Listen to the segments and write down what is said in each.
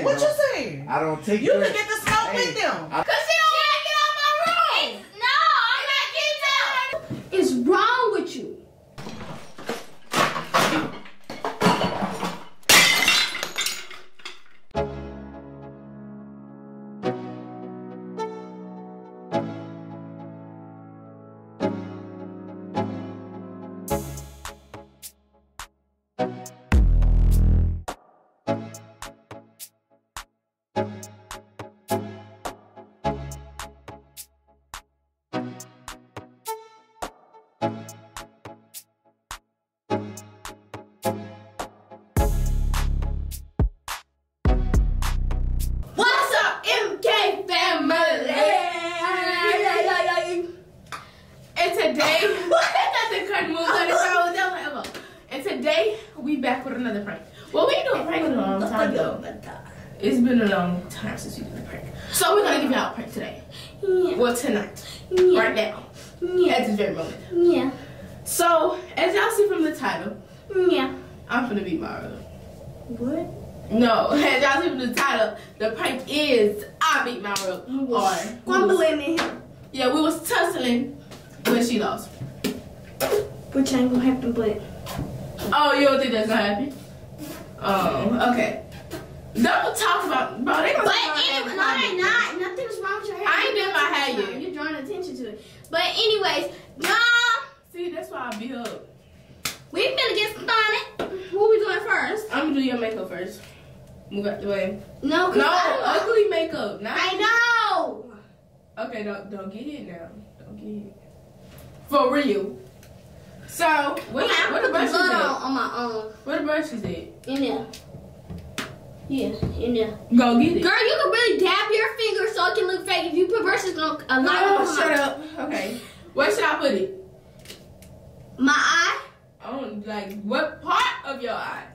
What you saying? I don't take you. You can get the smoke with them. Cause you don't want to get out my room. No, I'm not getting out. It's wrong with you. We back with another prank. Well, we do a prank in a long time though. It's been a long time since we did a prank. So we're gonna give y'all a prank today. Yeah. Well, tonight. Yeah. Right now. Yeah. At this very moment. Yeah. So, as y'all see from the title. Yeah. I'm finna be Mirah. What? No, as y'all see from the title, the prank is I beat Mirah. Or grumbling in him. Yeah, we was tussling when she lost. Which ain't gonna happen, but. Oh, you don't think that's gonna happen? Oh, okay. Don't talk about, bro. They don't talk about it. No, they not. Nothing's wrong with your hair. I ain't doing my hair yet. You're drawing attention to it. But anyways, no. See, that's why I be up. We finna get started. What we doing first? I'm gonna do your makeup first. Move out the way. No, no, ugly makeup. Not I know. Okay, don't get it now. Don't get it. For real. So, what the brush is it? On my own. What the brush is it? In there. Yeah, in there. Go get it. Girl, you can really dab your finger so it can look fake. If you put brushes on a lot of my shut up. Okay. Where should I put it? My eye? Oh, like, what part of your eye?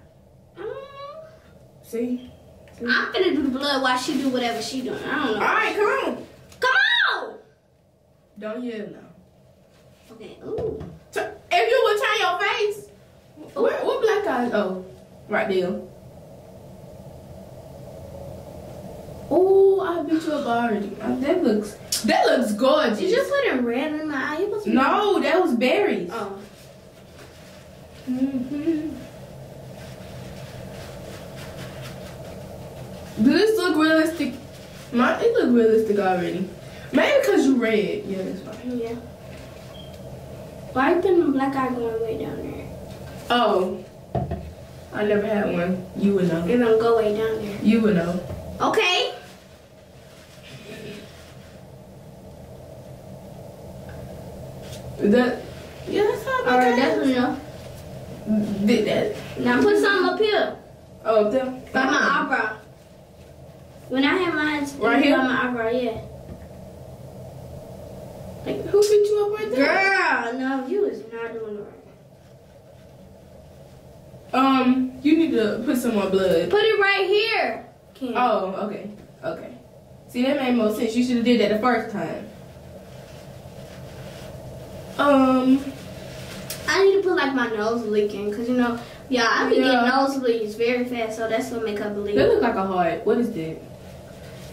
See? I'm finna do the blood while she do whatever she doing. I don't know. Alright, come on. Come on! Don't yell now. Okay, ooh. If you would turn your face, what black eyes? Oh, right there. Oh, I beat you up already. That looks gorgeous. You just put it red in my eye. No, that was berries. Oh. Does this look realistic? It look realistic already. Maybe because you red. Yeah, that's fine. Yeah. Why is the black eye going way down there? Oh, I never had one. You would know. It don't go way down there. You would know. Okay. That's how black eyes. Alright, that's enough. Did that. Now put something up here. Oh, up there? By my eyebrow. When I had my eyes, right here? By my eyebrow, yeah. Like, who beat you up right there? Girl, no, you is not doing it right. You need to put some more blood. Put it right here. Can't. Oh, okay. Okay. See, that made more sense. You should have did that the first time. I need to put, like, my nose leaking. Because, you know, yeah, I can get nosebleeds very fast. So that's what make her bleed. That look like a heart. What is that?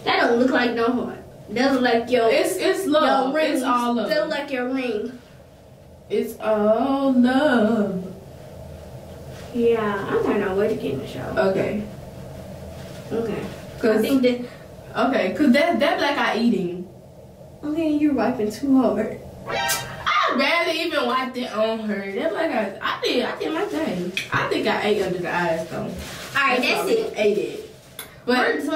That don't look like no heart. That look like your it's love. Your ring. It's all love. That look like your ring. It's all love. Yeah, I don't know where to get in the show. Okay. Okay. Cause I think that. Okay, cause that black eye eating. Okay, you're wiping too hard. I barely even wiped it on her. That black eye. I did my thing. I think I ate under the eyes though. All right, that's it. Ate it. But we're done. So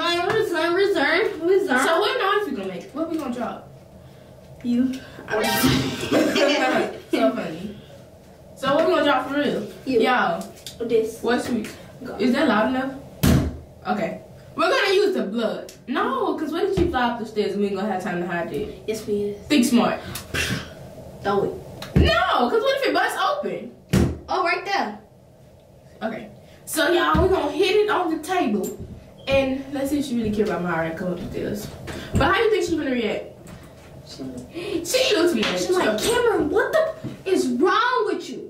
what noise we gonna make? What we gonna drop? You. So funny. So what we gonna drop for real? You. Y'all. This. What's we? Is that loud enough? Okay. We're gonna use the blood. No, cause what if you fly up the stairs and we ain't gonna have time to hide it? Yes, we is. Think smart. Throw it. No, cause what if it busts open? Oh, right there. Okay. So y'all, we're gonna hit it on the table. And let's see if she really care about Mirah coming to this. But how do you think she's gonna react? She looks me. She's like, Cameron, what the is wrong with you?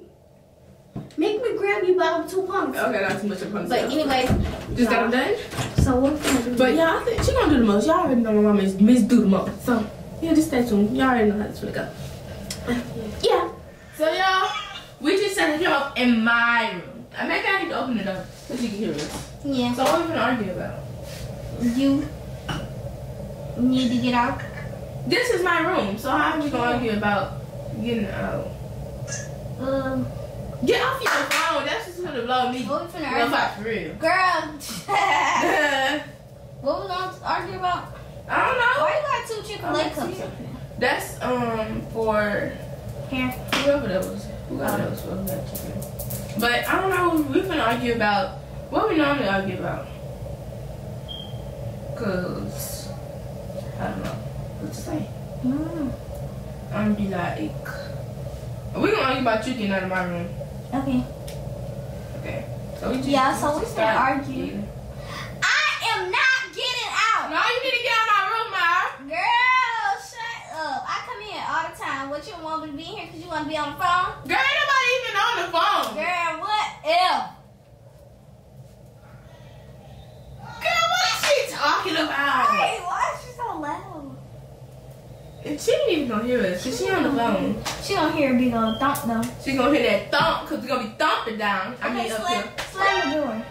Make me grab you by the two pumps. Okay, not too much of pumps. But anyways, just got them done. So So what can I do? But yeah, I think she's gonna do the most. Y'all already know my mama is Miss Do the most. So yeah, just stay tuned. Y'all already know how this is gonna go. Yeah. So y'all, we just set the camera up in my room. I may I need to open it up so she can hear us. Yeah. So what are we gonna argue about? You need to get out. This is my room, so how are we gonna argue about getting out? Get off your phone. That's just gonna blow me. What we finna argue? For real. Girl. What we gonna argue about? I don't know. Why you got two Chick-fil-A cups? That's for here. Whoever that was. Who got those? Whoever got chicken. But I don't know. We finna argue about what we normally argue about. Cause I don't know what to say. No. I'm be like, we gonna argue about you getting out of my room. Okay. Okay. So we just, yeah, so we can argue. I am not getting out. No, you need to get out of my room, Ma. Girl, shut up. I come in all the time. What, you don't want me to be in here because you want to be on the phone? Girl, ain't nobody even on the phone. Girl, what if? Girl, what is she talking about? Wait, why is she so loud? And she ain't even gonna hear us because she on the phone. She gonna hear a big old thump though. She gonna hear that thump because we're gonna be thumping down. Okay, I mean, slam the door.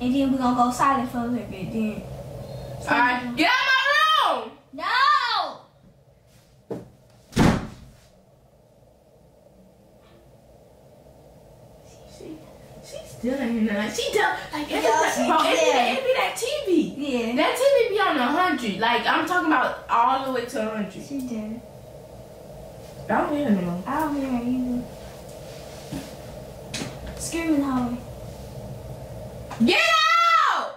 And then we're gonna go silent for a little bit then. Alright, get out of my room! No! She's still in here now. She does, like, it'd be that TV. Yeah. That TV be on 100. Like, I'm talking about all the way to 100. She did. I don't hear her no more. I don't hear her either. Screaming hard. Get out!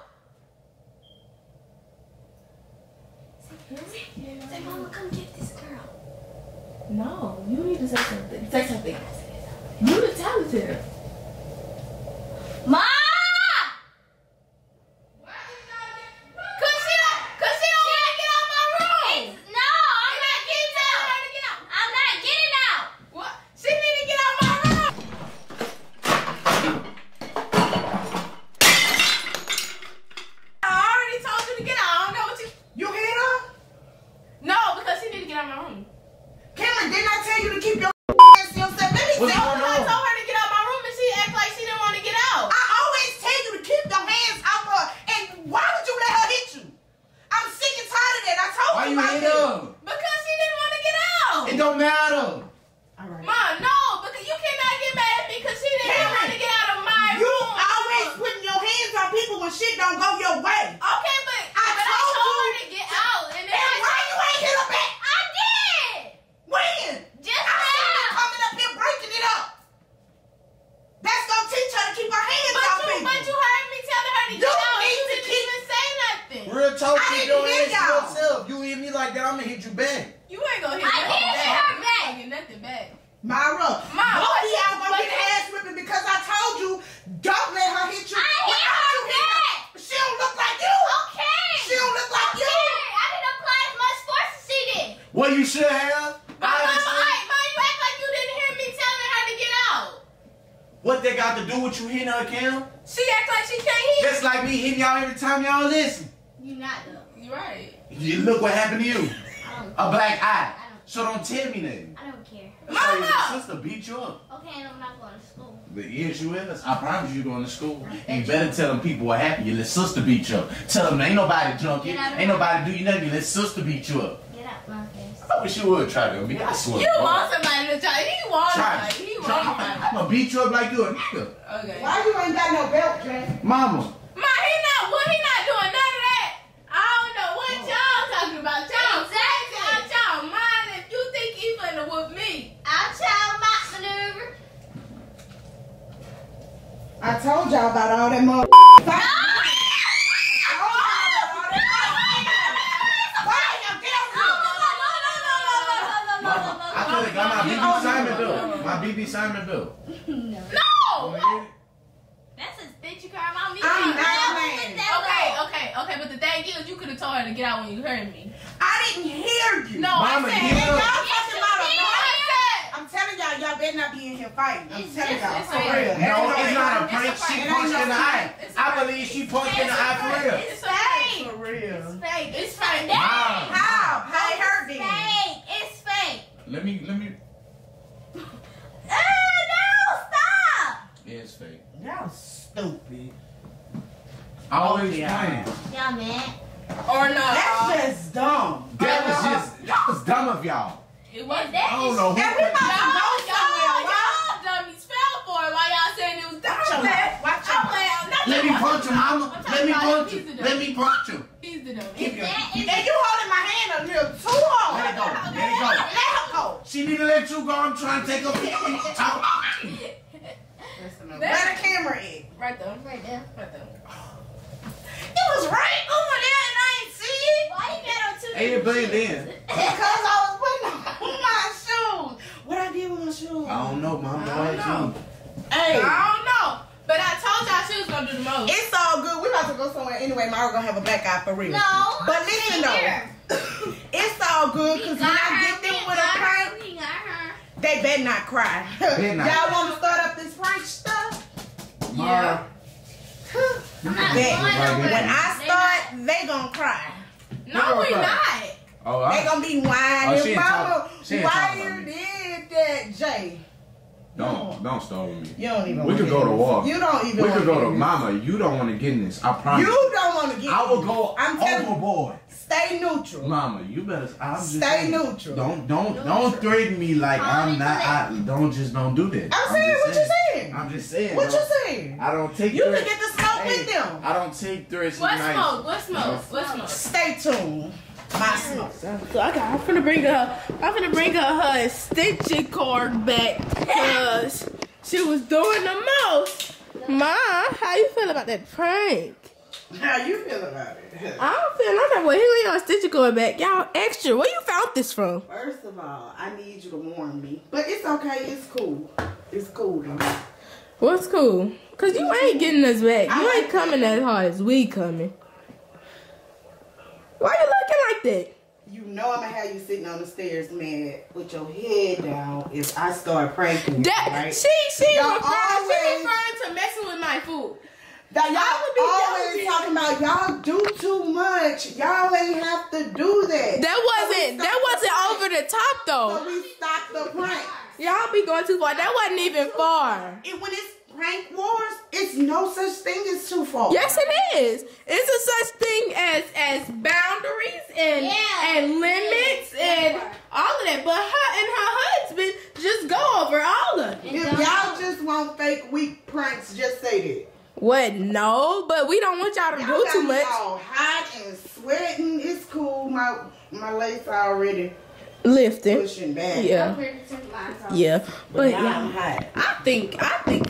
Say, Mama, come get this girl. No, you need to say something. Say something. You need to tell it to her. Ma! Tell them people are happy. You let sister beat you up. Tell them ain't nobody drunk you. Ain't nobody do you nothing. You let sister beat you up. Get out my face. I wish you would try to me. I swear. You want somebody to try. He wants somebody. He wants somebody. I'm gonna beat you up like you a nigga. Okay. Why you ain't got no belt, Dre? Mama. Ma, he not doing none of that. I don't know what y'all talking about. Y'all exactly. Our child mind if you think he finna whoop me. Our child mind maneuver. I told y'all about all that mother. No! I told y'all about all that mother. No, my BB Simon bill. No. No! That's a bitch you cry about me. I'm not mad. Okay, but the thing is, you could have told her to get out when you heard me. I didn't hear you. No, Mama, I said, y'all talking about a mother. I'm telling y'all, y'all better not be in here fighting. I'm telling y'all, for real. No, it's not a prank. She punched in the eye. I believe she punched in the eye for real. It's fake. For real. It's fake. It's fake. How? How it hurt then? Fake. It's fake. Let me. Oh, no, stop. It's fake. Y'all stupid. Always playing. Y'all mad. Or no. That's just dumb. That was dumb of y'all. It was that. I don't know. Y'all dummies fell for it while y'all saying it was dumb. Watch out. Let me punch him. He's the dumb. And you holding my hand up here too hard. Let it go. Let it go. Let her go. She need to let you go. I'm trying to take her. Where the camera is? Right there. Right there. Right there. It was right over there and I ain't see it. Why you got on two? Ain't it blame then? Because I was putting on my shoes. What I did with my shoes? I don't know, Mom. I don't know. Hey, I don't know. But I told y'all she was gonna do the most. It's all good. We about to go somewhere anyway. Myra gonna have a black eye for real. No, but listen though, it's all good because when I get them with a prank, they better not cry. Y'all want to start up this prank stuff? Yeah. When I start, they gonna cry. No, we not. Oh, they gonna be whining. Mama, why you did that, Jay? Don't start with me. You don't even. We could go to walk. You don't even. We could go to Mama. You don't want to get in this. I promise. You don't want to get. I will go overboard. Stay neutral. Mama, you better. Stay neutral. Don't threaten me like I'm not. Don't do that. I'm saying what you saying. I'm just saying. What you saying? I don't take. You can get the smoke with them. I don't take threats. What smoke? Stay tuned. So I'm finna bring her. I'm finna bring her extension cord back because she was doing the most. Ma, how you feel about that prank? How you feel about it? I'm like, well, here we are, extension cord back. Y'all extra. Where you found this from? First of all, I need you to warn me, but it's okay. It's cool. It's cool though. What's cool? Cause you ain't getting us back. You ain't coming as hard as we coming. Why you looking like that? You know I'm gonna have you sitting on the stairs, man, with your head down if I start pranking. Right? She referring to messing with my food. That y'all would be talking about y'all do too much. Y'all ain't have to do that. That wasn't over the top though. So we stopped the prank. Y'all be going too far. That wasn't even far. When it's prank wars, it's no such thing as too far. Yes, it is. It's a such thing as boundaries and limits and all of that. But her and her husband just go over all of it. If y'all just want fake weak pranks, just say that. What? No, but we don't want y'all to do too much. Y'all hot and sweating. It's cool. My legs are already lifting. Pushing back. Yeah. But y'all hot. I think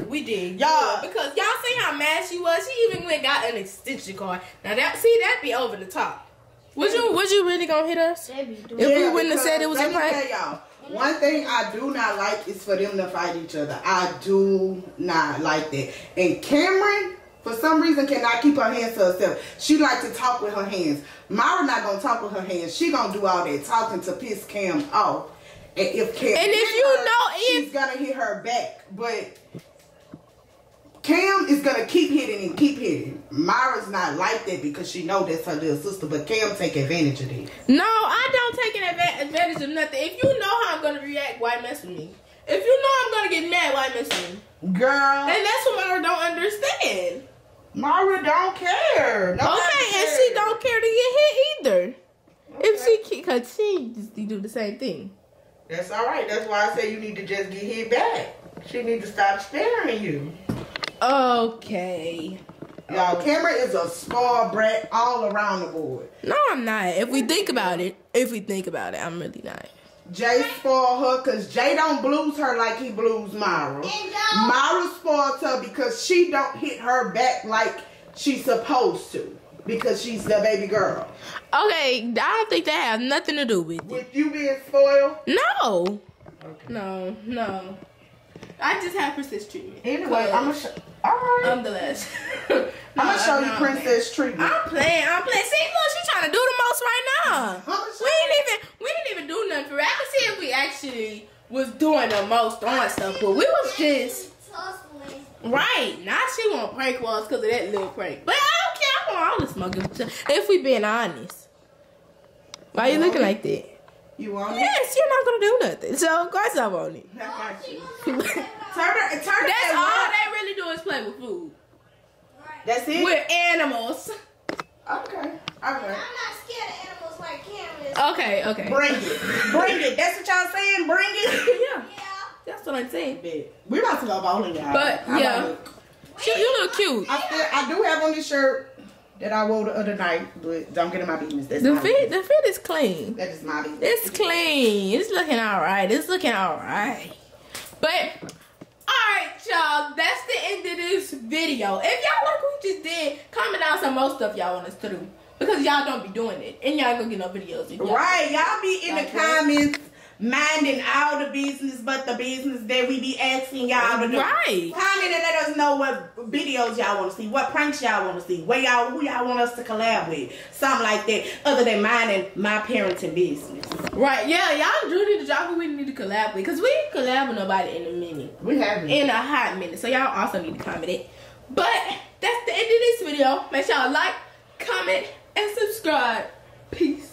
we did. Y'all, because y'all see how mad she was. She even went got an extension cord. Now that'd be over the top. Would you really gonna hit us? If we wouldn't have said it was a prank? Y'all, one thing I do not like is for them to fight each other. I do not like that. And Cameron, for some reason, cannot keep her hands to herself. She like to talk with her hands. Myra not gonna talk with her hands. She gonna do all that talking to piss Cam off. And if Cam she's gonna hit her back. But Cam is gonna keep hitting and keep hitting. Myra's not like that because she know that's her little sister. But Cam take advantage of it. No, I don't take advantage of nothing. If you know how I'm gonna react, why mess with me? If you know I'm gonna get mad, why mess with me? Girl, and that's what Myra don't understand. Myra don't care. Nobody cares. And she don't care to get hit either. Okay. If she cause she just do the same thing. That's all right. That's why I say you need to just get hit back. She need to stop staring you. Okay. Y'all, Cameron is a spoiled brat all around the board. No, I'm not. If we think about it, I'm really not. Jay spoiled her because Jay don't blues her like he blues Myra. Myra spoiled her because she don't hit her back like she's supposed to because she's the baby girl. Okay, I don't think that has nothing to do with it. With you being spoiled? No. Okay. No. I just have princess treatment. Anyway, I'm the last. I'm gonna show you princess treatment. I'm playing. See, look, she's trying to do the most right now. We didn't even do nothing for her. I can see if we actually was doing the most on stuff, but we was just right now. She want prank walls because of that little prank, but I don't care. I want all the smoking. If we being honest, why you looking like that? You want it? Yes, you're not gonna do nothing. So of course I want it. I got you. turn her. That's all they really do is play with food. Right. That's it. With animals. Okay. I'm not scared of animals like Cam. Okay. Bring it. Bring it. That's what y'all saying? Bring it? Yeah. That's what I'm saying. We're about to go bowling, y'all. But, yeah. You look cute. I do have on this shirt that I wore the other night, but don't get in my business. That's the fit is clean. That is my business. It's clean. It's looking all right. But... Alright y'all, that's the end of this video. If y'all like what we just did, comment down some more stuff y'all want us to do. Because y'all don't be doing it. And y'all gonna get no videos. Right, y'all be in the comments minding all the business but the business that we be asking y'all to do. Right. Comment and let us know what videos y'all want to see, what pranks y'all want to see, who y'all want us to collab with. Something like that, other than minding my parenting business. Right, yeah, y'all do need to drop who we need to collab with. Because we ain't collab with nobody in a minute. We haven't. In a hot minute. So y'all also need to comment it. But that's the end of this video. Make sure y'all like, comment, and subscribe. Peace.